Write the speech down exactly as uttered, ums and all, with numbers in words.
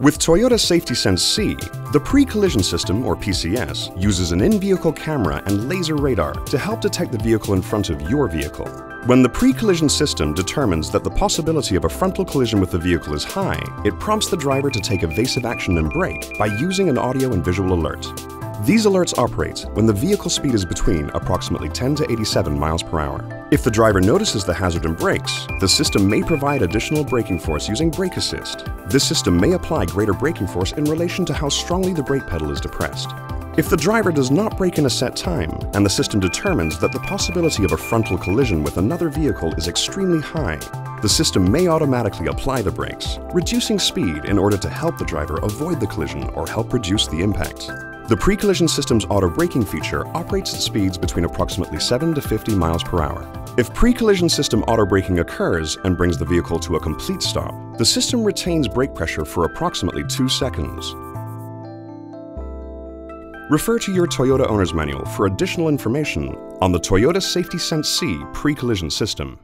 With Toyota Safety Sense C, the Pre-Collision System, or P C S, uses an in-vehicle camera and laser radar to help detect the vehicle in front of your vehicle. When the Pre-Collision System determines that the possibility of a frontal collision with the vehicle is high, it prompts the driver to take evasive action and brake by using an audio and visual alert. These alerts operate when the vehicle speed is between approximately ten to eighty-seven miles per hour. If the driver notices the hazard and brakes, the system may provide additional braking force using Brake Assist. This system may apply greater braking force in relation to how strongly the brake pedal is depressed. If the driver does not brake in a set time and the system determines that the possibility of a frontal collision with another vehicle is extremely high, the system may automatically apply the brakes, reducing speed in order to help the driver avoid the collision or help reduce the impact. The Pre-Collision System's auto-braking feature operates at speeds between approximately seven to fifty miles per hour. If Pre-Collision System auto-braking occurs and brings the vehicle to a complete stop, the system retains brake pressure for approximately two seconds. Refer to your Toyota Owner's Manual for additional information on the Toyota Safety Sense C Pre-Collision System.